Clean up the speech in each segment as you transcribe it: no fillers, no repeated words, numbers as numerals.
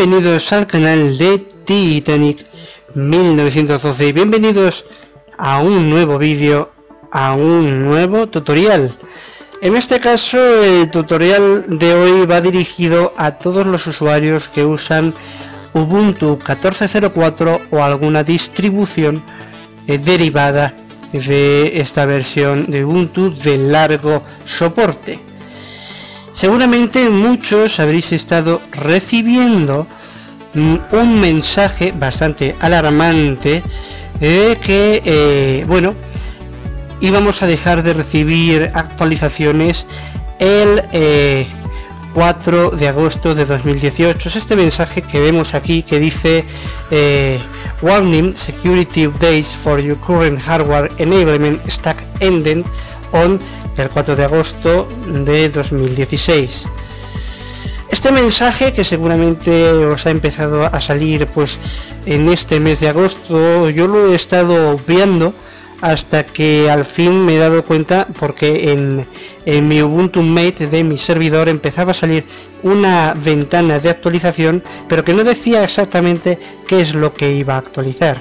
Bienvenidos al canal de Titanic 1912 y bienvenidos a un nuevo vídeo, a un nuevo tutorial. En este caso el tutorial de hoy va dirigido a todos los usuarios que usan Ubuntu 14.04 o alguna distribución derivada de esta versión de Ubuntu de largo soporte. Seguramente muchos habréis estado recibiendo un mensaje bastante alarmante de que, bueno, íbamos a dejar de recibir actualizaciones el 4 de agosto de 2018. Es este mensaje que vemos aquí que dice Warning, Security Updates for your current hardware enablement stack ending on el 4 de agosto de 2016. Este mensaje que seguramente os ha empezado a salir pues en este mes de agosto, yo lo he estado obviando hasta que al fin me he dado cuenta, porque en mi Ubuntu Mate de mi servidor empezaba a salir una ventana de actualización, pero que no decía exactamente qué es lo que iba a actualizar.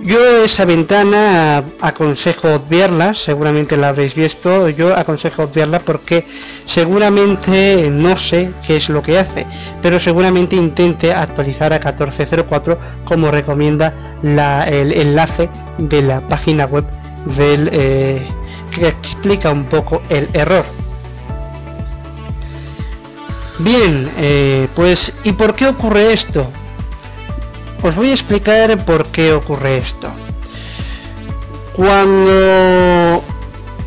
Yo esa ventana aconsejo obviarla, seguramente la habréis visto, yo aconsejo obviarla porque seguramente no sé qué es lo que hace, pero seguramente intente actualizar a 14.04 como recomienda el enlace de la página web del que explica un poco el error. Bien, pues ¿y por qué ocurre esto? Os voy a explicar por qué ocurre esto. Cuando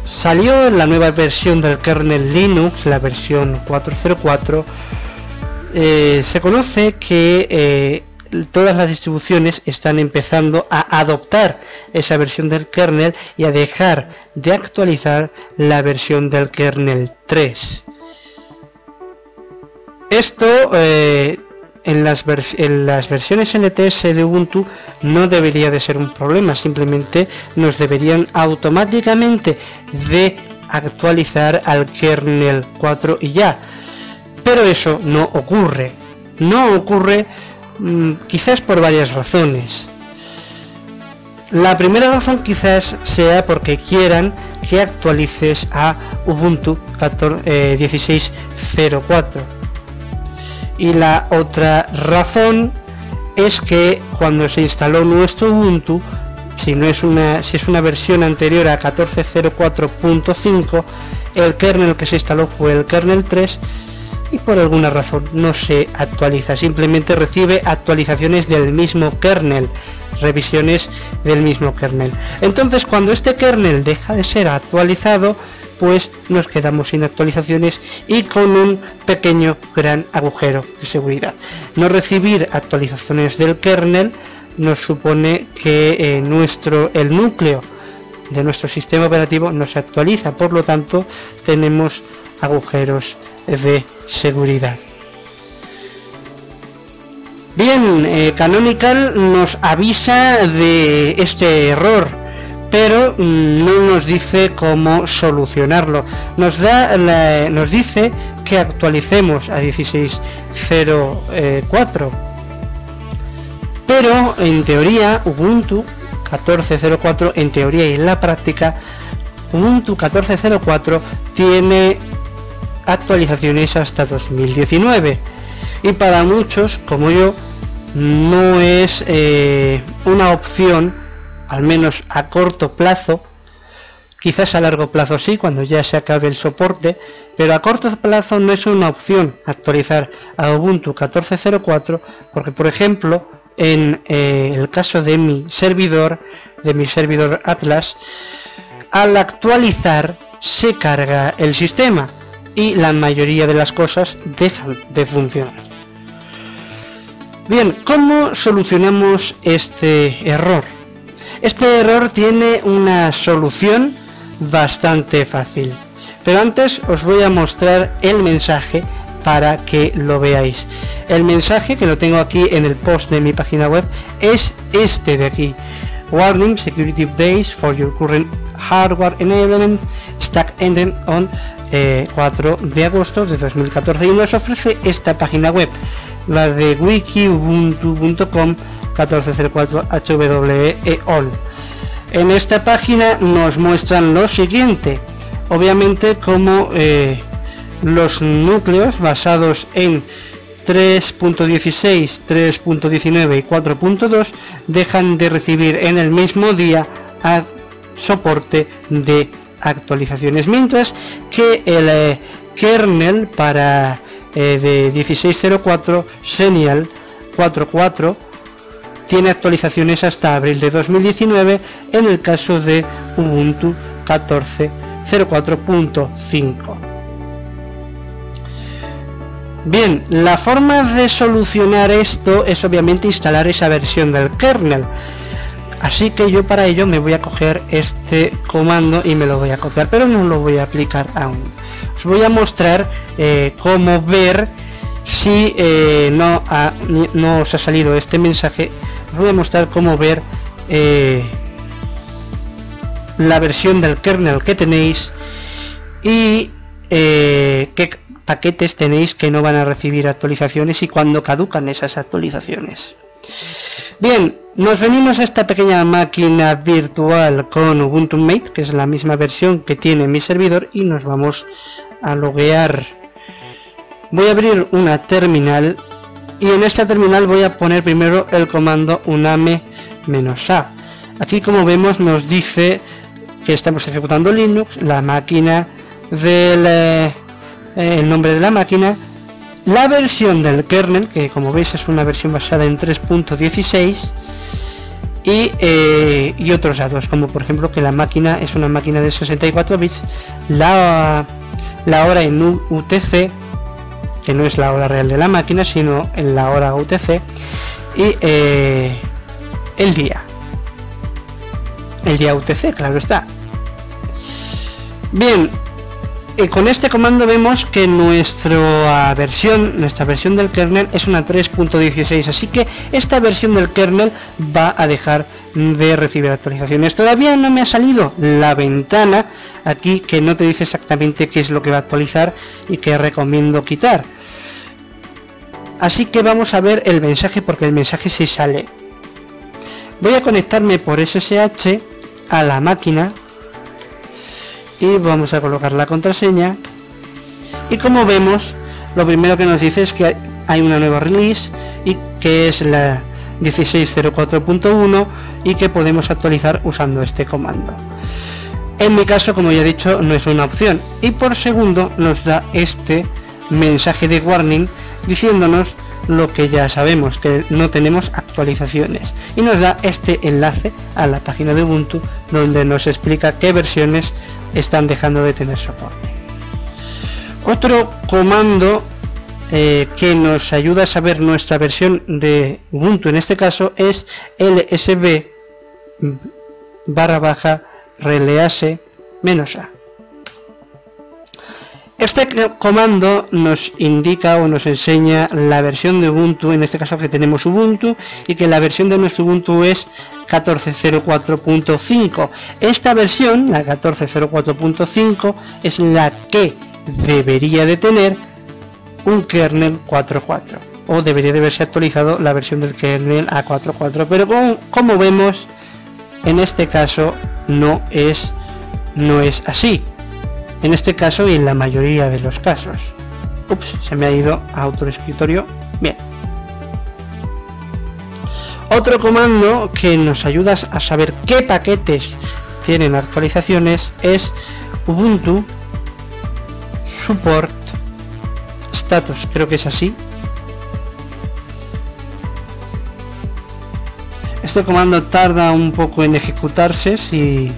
salió la nueva versión del kernel Linux, la versión 4.04, se conoce que todas las distribuciones están empezando a adoptar esa versión del kernel y a dejar de actualizar la versión del kernel 3. Esto en las versiones LTS de Ubuntu no debería de ser un problema, simplemente nos deberían automáticamente de actualizar al kernel 4 y ya. Pero eso no ocurre. No ocurre quizás por varias razones. La primera razón quizás sea porque quieran que actualices a Ubuntu 16.04. Y la otra razón es que cuando se instaló nuestro Ubuntu, si es una versión anterior a 14.04.5, el kernel que se instaló fue el kernel 3 y por alguna razón no se actualiza, simplemente recibe actualizaciones del mismo kernel, revisiones del mismo kernel. Entonces cuando este kernel deja de ser actualizado, pues nos quedamos sin actualizaciones y con un pequeño gran agujero de seguridad. No recibir actualizaciones del kernel nos supone que el núcleo de nuestro sistema operativo no se actualiza, por lo tanto tenemos agujeros de seguridad. Bien, Canonical nos avisa de este error, pero no nos dice cómo solucionarlo. Nos dice que actualicemos a 16.04, pero en teoría Ubuntu 14.04, en teoría y en la práctica, Ubuntu 14.04 tiene actualizaciones hasta 2019 y para muchos como yo no es una opción, al menos a corto plazo. Quizás a largo plazo sí, cuando ya se acabe el soporte, pero a corto plazo no es una opción actualizar a Ubuntu 14.04 porque, por ejemplo, en el caso de mi servidor Atlas, al actualizar se carga el sistema y la mayoría de las cosas dejan de funcionar. Bien, ¿cómo solucionamos este error? Este error tiene una solución bastante fácil, pero antes os voy a mostrar el mensaje para que lo veáis. El mensaje, que lo tengo aquí en el post de mi página web, es este de aquí: Warning, Security Updates for your current hardware enablement stack ending on 4 de agosto de 2014, y nos ofrece esta página web. las de wiki ubuntu.com 1404hweol. En esta página nos muestran lo siguiente, obviamente como los núcleos basados en 3.16, 3.19 y 4.2 dejan de recibir en el mismo día soporte de actualizaciones, mientras que el kernel para de 16.04 Senial 4.4 tiene actualizaciones hasta abril de 2019 en el caso de Ubuntu 14.04.5. Bien, la forma de solucionar esto es obviamente instalar esa versión del kernel, así que yo para ello me voy a coger este comando y me lo voy a copiar, pero no lo voy a aplicar aún. Os voy a mostrar cómo ver si no os ha salido este mensaje. Os voy a mostrar cómo ver la versión del kernel que tenéis y qué paquetes tenéis que no van a recibir actualizaciones y cuándo caducan esas actualizaciones. Bien, nos venimos a esta pequeña máquina virtual con Ubuntu Mate, que es la misma versión que tiene mi servidor, y nos vamos a loguear. Voy a abrir una terminal y en esta terminal voy a poner primero el comando uname-a. Aquí, como vemos, nos dice que estamos ejecutando Linux, la máquina del el nombre de la máquina, la versión del kernel, que como veis es una versión basada en 3.16, y otros datos, como por ejemplo que la máquina es una máquina de 64 bits, la hora en UTC, que no es la hora real de la máquina, sino en la hora UTC, y el día. El día UTC, claro está. Bien, con este comando vemos que nuestra versión del kernel es una 3.16, así que esta versión del kernel va a dejar de recibir actualizaciones. Todavía no me ha salido la ventana aquí que no te dice exactamente qué es lo que va a actualizar y que recomiendo quitar. Así que vamos a ver el mensaje, porque el mensaje sí sale. Voy a conectarme por SSH a la máquina y vamos a colocar la contraseña, y como vemos lo primero que nos dice es que hay una nueva release y que es la 16.04.1 y que podemos actualizar usando este comando. En mi caso, como ya he dicho, no es una opción, y por segundo nos da este mensaje de warning diciéndonos lo que ya sabemos, que no tenemos actualizaciones, y nos da este enlace a la página de Ubuntu donde nos explica qué versiones están dejando de tener soporte. Otro comando que nos ayuda a saber nuestra versión de Ubuntu en este caso es lsb /release-a. Este comando nos indica o nos enseña la versión de Ubuntu, en este caso que tenemos Ubuntu, y que la versión de nuestro Ubuntu es 14.04.5. Esta versión, la 14.04.5, es la que debería de tener un kernel 4.4, o debería de haberse actualizado la versión del kernel a 4.4, pero como vemos, en este caso no es así. En este caso y en la mayoría de los casos. Ups, se me ha ido a otro escritorio. Bien. Otro comando que nos ayuda a saber qué paquetes tienen actualizaciones es Ubuntu Support Status, creo que es así. Este comando tarda un poco en ejecutarse, si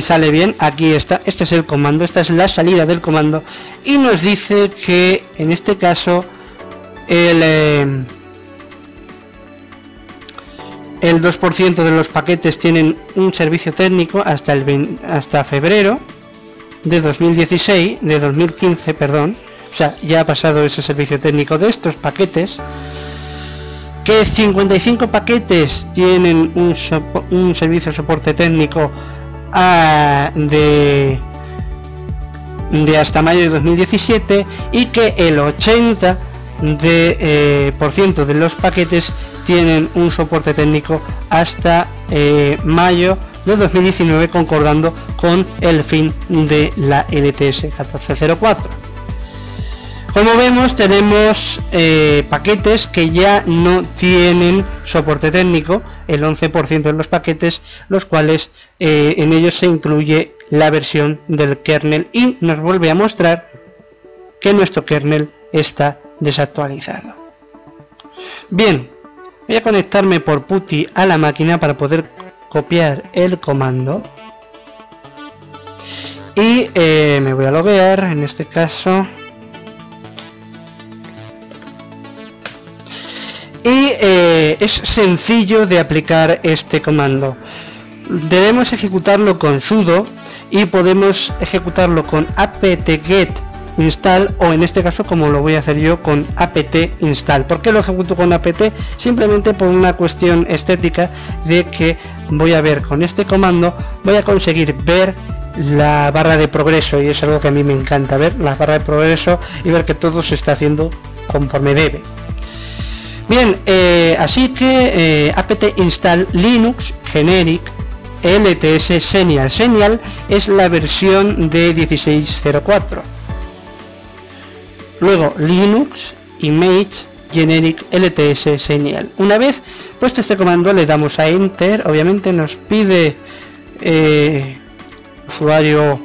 sale bien. Aquí está, este es el comando, esta es la salida del comando, y nos dice que en este caso el 2% de los paquetes tienen un servicio técnico hasta febrero de 2015, perdón, o sea, ya ha pasado ese servicio técnico de estos paquetes, que 55 paquetes tienen un servicio de soporte técnico de hasta mayo de 2017, y que el 80 de % de los paquetes tienen un soporte técnico hasta mayo de 2019, concordando con el fin de la LTS 1404. Como vemos, tenemos paquetes que ya no tienen soporte técnico, el 11% de los paquetes, los cuales en ellos se incluye la versión del kernel, y nos vuelve a mostrar que nuestro kernel está desactualizado. Bien, voy a conectarme por PuTTY a la máquina para poder copiar el comando y me voy a loguear en este caso y es sencillo de aplicar este comando. Debemos ejecutarlo con sudo y podemos ejecutarlo con apt-get install, o en este caso, como lo voy a hacer yo, con apt install. ¿Por qué lo ejecuto con apt? Simplemente por una cuestión estética, de que voy a ver con este comando, voy a conseguir ver la barra de progreso, y es algo que a mí me encanta, ver la barra de progreso y ver que todo se está haciendo conforme debe. Bien, así que apt install linux generic lts senial. Senial es la versión de 16.04. Luego linux image generic lts senial. Una vez puesto este comando, le damos a enter. Obviamente nos pide usuario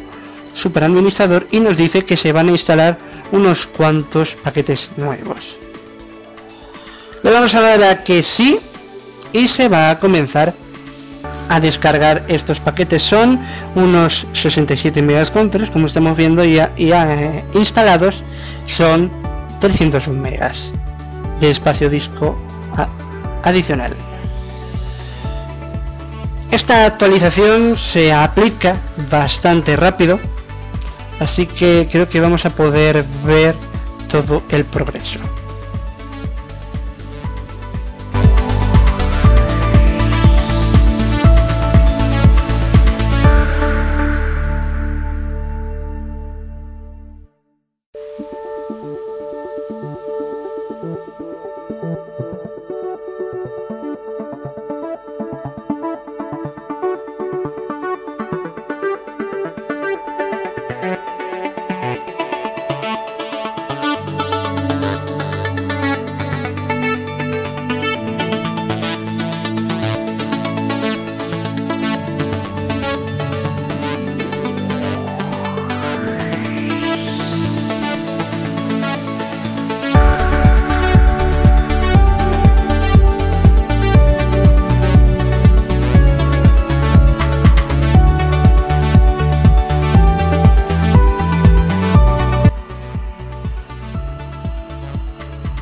superadministrador y nos dice que se van a instalar unos cuantos paquetes nuevos. Le vamos a dar a que sí y se va a comenzar a descargar estos paquetes. Son unos 67 megas con 3, como estamos viendo, ya instalados son 301 megas de espacio disco adicional. Esta actualización se aplica bastante rápido, así que creo que vamos a poder ver todo el progreso.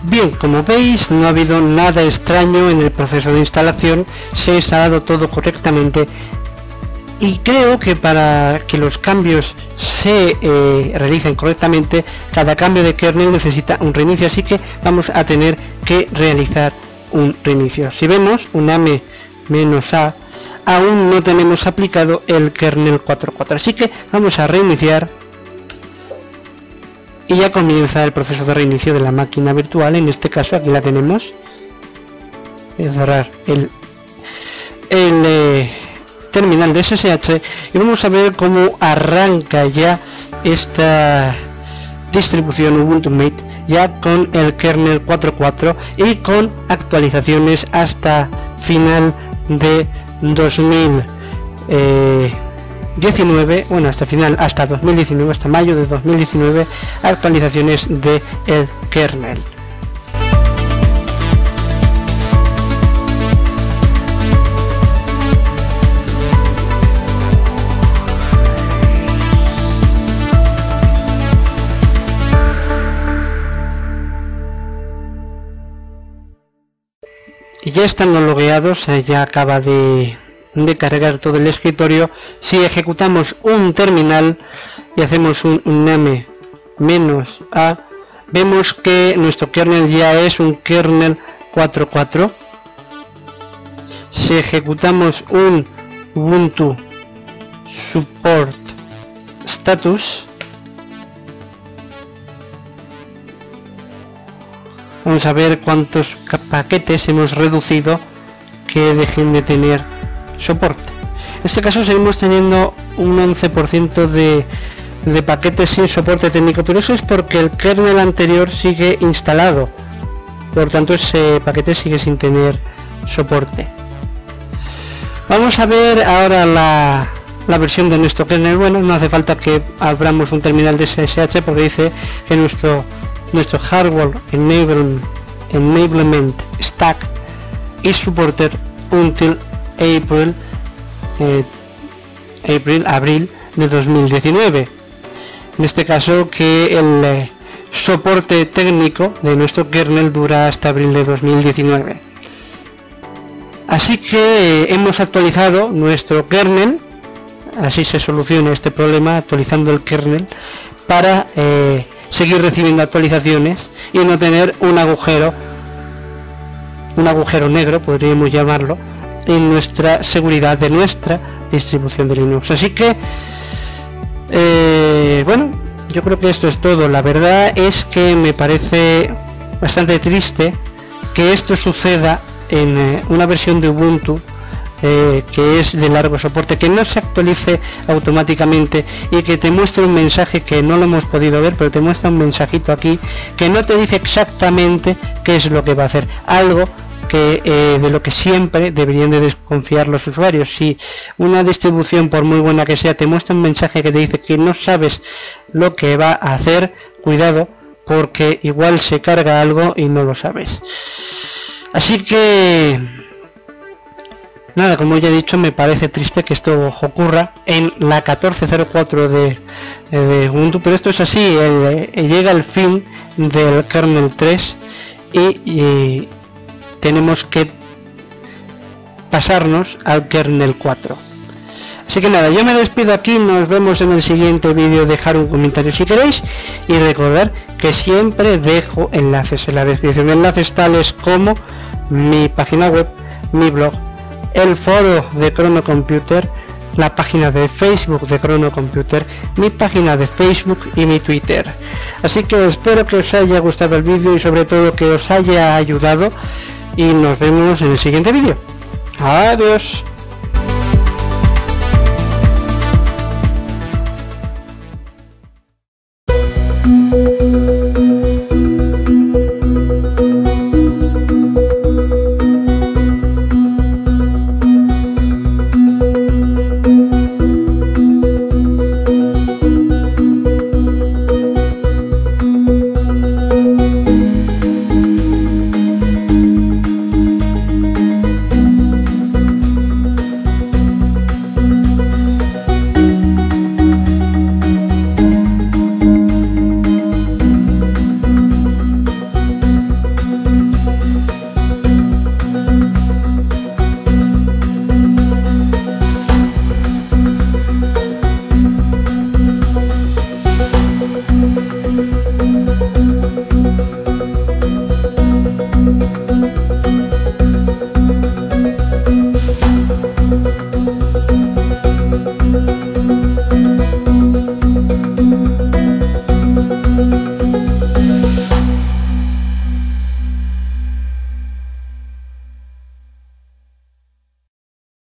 Bien, como veis, no ha habido nada extraño en el proceso de instalación, se ha instalado todo correctamente, y creo que para que los cambios se realicen correctamente, cada cambio de kernel necesita un reinicio, así que vamos a tener que realizar un reinicio. Si vemos un -a, aún no tenemos aplicado el kernel 4.4, así que vamos a reiniciar. Y ya comienza el proceso de reinicio de la máquina virtual. En este caso aquí la tenemos. Voy a cerrar el terminal de SSH y vamos a ver cómo arranca ya esta distribución Ubuntu Mate, ya con el kernel 4.4 y con actualizaciones hasta final de 2019, bueno, hasta 2019, hasta mayo de 2019, actualizaciones de el kernel. Y ya estando logueados, ya acaba de cargar todo el escritorio. Si ejecutamos un terminal y hacemos un name -a, vemos que nuestro kernel ya es un kernel 4.4. Si ejecutamos un ubuntu support status con saber cuántos paquetes hemos reducido que dejen de tener soporte. En este caso seguimos teniendo un 11% de paquetes sin soporte técnico, pero eso es porque el kernel anterior sigue instalado, por tanto ese paquete sigue sin tener soporte. Vamos a ver ahora la versión de nuestro kernel. Bueno, no hace falta que abramos un terminal de SSH porque dice que nuestro hardware enablement stack is supported until abril de 2019. En este caso que el soporte técnico de nuestro kernel dura hasta abril de 2019. Así que hemos actualizado nuestro kernel. Así se soluciona este problema, actualizando el kernel para seguir recibiendo actualizaciones y no tener un agujero negro, podríamos llamarlo, en nuestra seguridad de nuestra distribución de Linux. Así que bueno, yo creo que esto es todo. La verdad es que me parece bastante triste que esto suceda en una versión de Ubuntu que es de largo soporte, que no se actualice automáticamente y que te muestre un mensaje que no lo hemos podido ver, pero te muestra un mensajito aquí que no te dice exactamente qué es lo que va a hacer, algo que de lo que siempre deberían de desconfiar los usuarios. Si una distribución, por muy buena que sea, te muestra un mensaje que te dice que no sabes lo que va a hacer, cuidado, porque igual se carga algo y no lo sabes. Así que nada, como ya he dicho, me parece triste que esto ocurra en la 14.04 de Ubuntu, pero esto es así. Llega el fin del kernel 3 y tenemos que pasarnos al kernel 4. Así que nada, yo me despido aquí, nos vemos en el siguiente vídeo. Dejar un comentario si queréis y recordar que siempre dejo enlaces en la descripción, enlaces tales como mi página web, mi blog, el foro de CronoComputer, la página de Facebook de CronoComputer, mi página de Facebook y mi Twitter. Así que espero que os haya gustado el vídeo y sobre todo que os haya ayudado, y nos vemos en el siguiente vídeo. Adiós.